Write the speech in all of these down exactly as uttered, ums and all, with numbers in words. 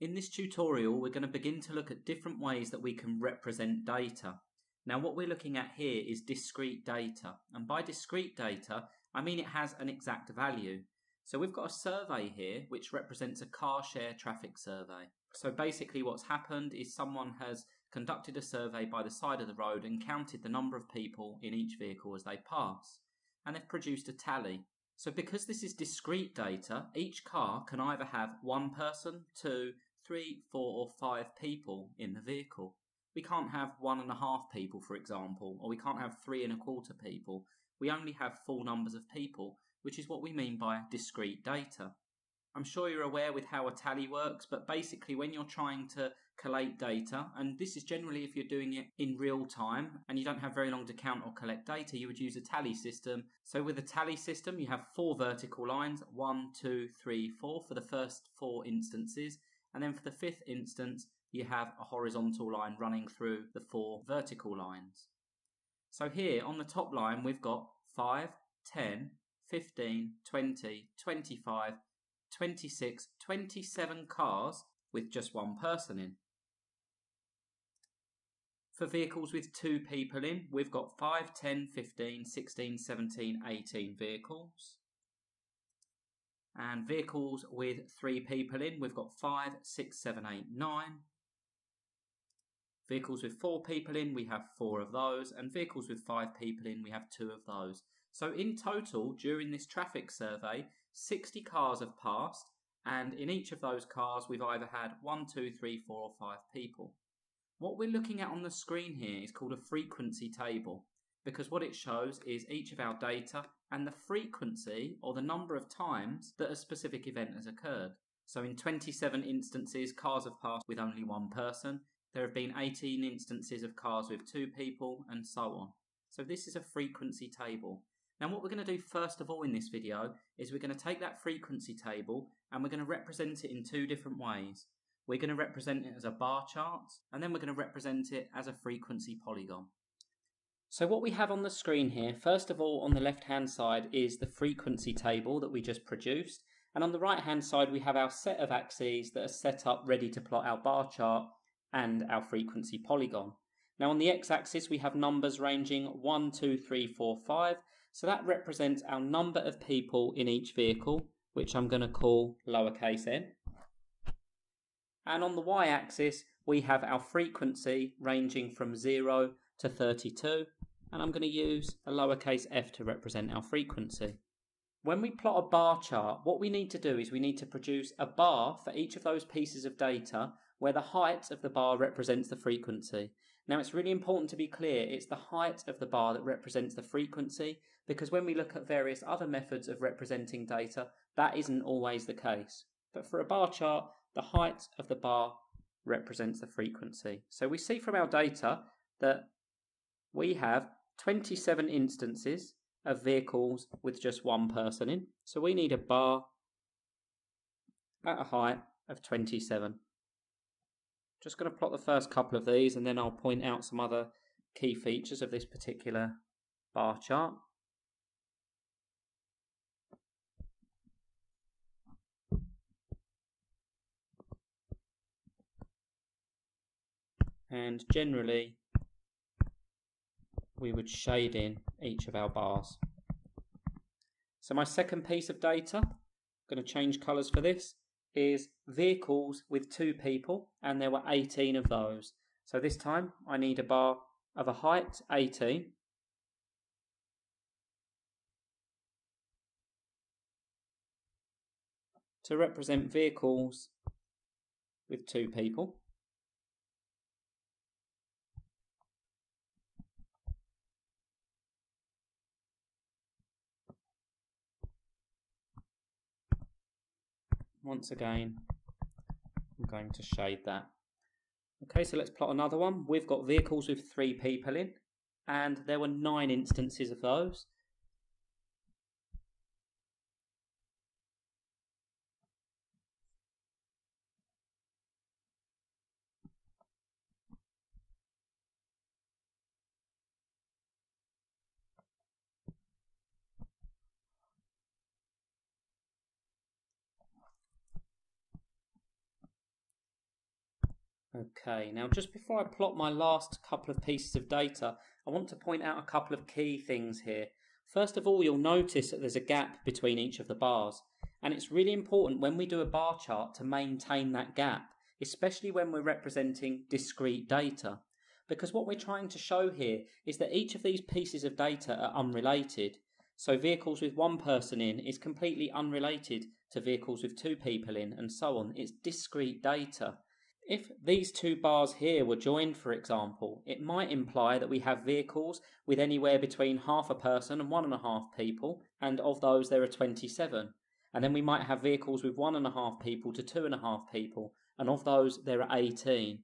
In this tutorial, we're going to begin to look at different ways that we can represent data. Now, what we're looking at here is discrete data, and by discrete data, I mean it has an exact value. So we've got a survey here which represents a car share traffic survey. So basically what's happened is someone has conducted a survey by the side of the road and counted the number of people in each vehicle as they pass, and they've produced a tally. So because this is discrete data, each car can either have one person, two, three, four or five people in the vehicle. We can't have one and a half people, for example, or we can't have three and a quarter people. We only have full numbers of people, which is what we mean by discrete data. I'm sure you're aware with how a tally works, but basically when you're trying to collate data, and this is generally if you're doing it in real time and you don't have very long to count or collect data, you would use a tally system. So with a tally system, you have four vertical lines, one, two, three, four for the first four instances, and then for the fifth instance, you have a horizontal line running through the four vertical lines. So here on the top line, we've got five, ten, fifteen, twenty, twenty-five, twenty-six, twenty-seven cars with just one person in. For vehicles with two people in, we've got five, ten, fifteen, sixteen, seventeen, eighteen vehicles. And vehicles with three people in, we've got five, six, seven, eight, nine. Vehicles with four people in, we have four of those, and vehicles with five people in, we have two of those. So in total, during this traffic survey, sixty cars have passed, and in each of those cars we've either had one, two, three, four or five people. What we're looking at on the screen here is called a frequency table, because what it shows is each of our data and the frequency or the number of times that a specific event has occurred. So in twenty-seven instances, cars have passed with only one person. There have been eighteen instances of cars with two people, and so on. So this is a frequency table. Now what we're going to do first of all in this video is we're going to take that frequency table and we're going to represent it in two different ways. We're going to represent it as a bar chart, and then we're going to represent it as a frequency polygon. So what we have on the screen here, first of all on the left hand side, is the frequency table that we just produced, and on the right hand side we have our set of axes that are set up ready to plot our bar chart and our frequency polygon. Now on the x-axis we have numbers ranging one, two, three, four, five, so that represents our number of people in each vehicle, which I'm going to call lowercase n. And on the y-axis we have our frequency ranging from zero to thirty-two, and I'm going to use a lowercase f to represent our frequency. When we plot a bar chart, what we need to do is we need to produce a bar for each of those pieces of data where the height of the bar represents the frequency. Now it's really important to be clear, it's the height of the bar that represents the frequency, because when we look at various other methods of representing data, that isn't always the case. But for a bar chart, the height of the bar represents the frequency. So we see from our data that we have twenty-seven instances of vehicles with just one person in. So we need a bar at a height of twenty-seven. Just going to plot the first couple of these, and then I'll point out some other key features of this particular bar chart. And generally we would shade in each of our bars. So my second piece of data, I'm going to change colours for this, is vehicles with two people, and there were eighteen of those. So this time I need a bar of a height eighteen, to represent vehicles with two people. Once again, I'm going to shade that. Okay, so let's plot another one. We've got vehicles with three people in, and there were nine instances of those. Okay, now just before I plot my last couple of pieces of data, I want to point out a couple of key things here. First of all, you'll notice that there's a gap between each of the bars, and it's really important when we do a bar chart to maintain that gap, especially when we're representing discrete data, because what we're trying to show here is that each of these pieces of data are unrelated. So vehicles with one person in is completely unrelated to vehicles with two people in, and so on. It's discrete data. If these two bars here were joined, for example, it might imply that we have vehicles with anywhere between half a person and one and a half people, and of those there are twenty-seven. And then we might have vehicles with one and a half people to two and a half people, and of those there are eighteen.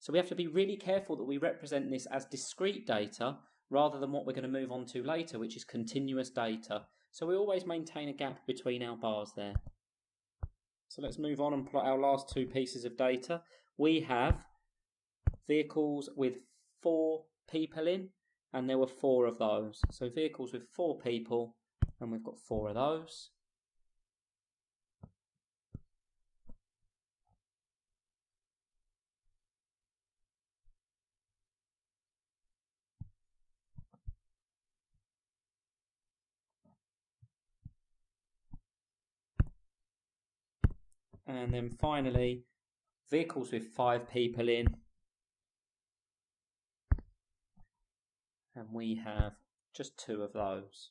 So we have to be really careful that we represent this as discrete data rather than what we're going to move on to later, which is continuous data. So we always maintain a gap between our bars there. So let's move on and plot our last two pieces of data. We have vehicles with four people in, and there were four of those. So vehicles with four people, and we've got four of those. And then finally, vehicles with five people in. And we have just two of those.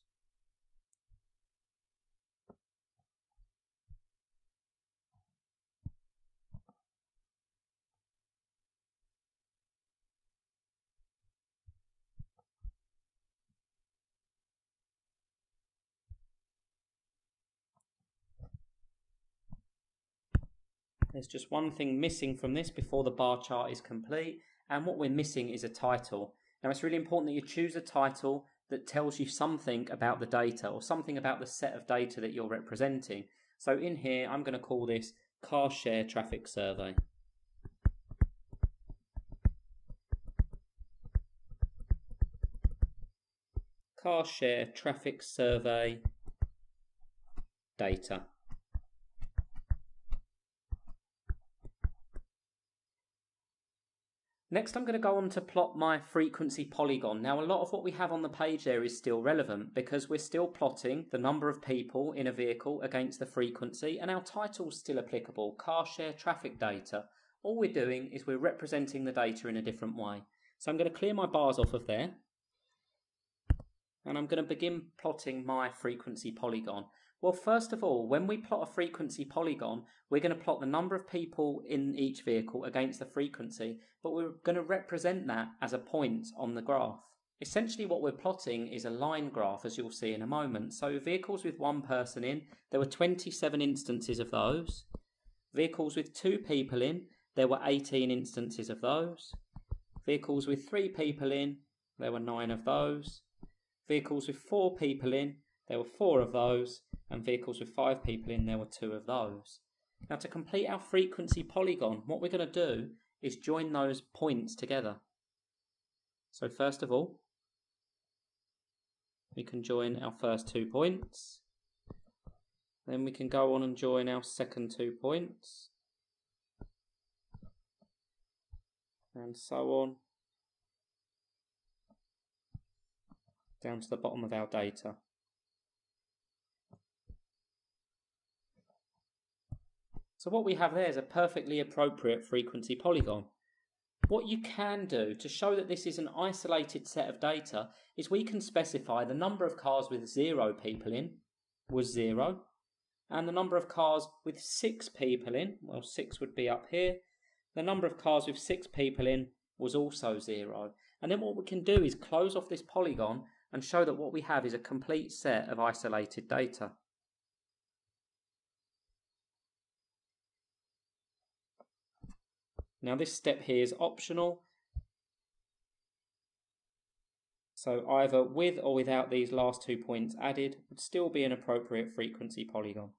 There's just one thing missing from this before the bar chart is complete, and what we're missing is a title. Now it's really important that you choose a title that tells you something about the data or something about the set of data that you're representing. So in here I'm going to call this Car Share Traffic Survey. Car Share Traffic Survey Data. Next I'm going to go on to plot my frequency polygon. Now a lot of what we have on the page there is still relevant because we're still plotting the number of people in a vehicle against the frequency, and our title's still applicable, car share traffic data. All we're doing is we're representing the data in a different way. So I'm going to clear my bars off of there, and I'm going to begin plotting my frequency polygon. Well, first of all, when we plot a frequency polygon, we're going to plot the number of people in each vehicle against the frequency, but we're going to represent that as a point on the graph. Essentially what we're plotting is a line graph, as you'll see in a moment. So vehicles with one person in, there were twenty-seven instances of those. Vehicles with two people in, there were eighteen instances of those. Vehicles with three people in, there were nine of those. Vehicles with four people in, there were four of those. And vehicles with five people in, there were two of those. Now to complete our frequency polygon, what we're going to do is join those points together. So first of all, we can join our first two points. Then we can go on and join our second two points. And so on, down to the bottom of our data. So what we have there is a perfectly appropriate frequency polygon. What you can do to show that this is an isolated set of data is we can specify the number of cars with zero people in was zero, and the number of cars with six people in, well, six would be up here, the number of cars with six people in was also zero. And then what we can do is close off this polygon and show that what we have is a complete set of isolated data. Now this step here is optional, so either with or without these last two points added would still be an appropriate frequency polygon.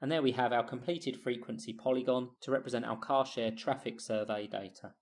And there we have our completed frequency polygon to represent our car share traffic survey data.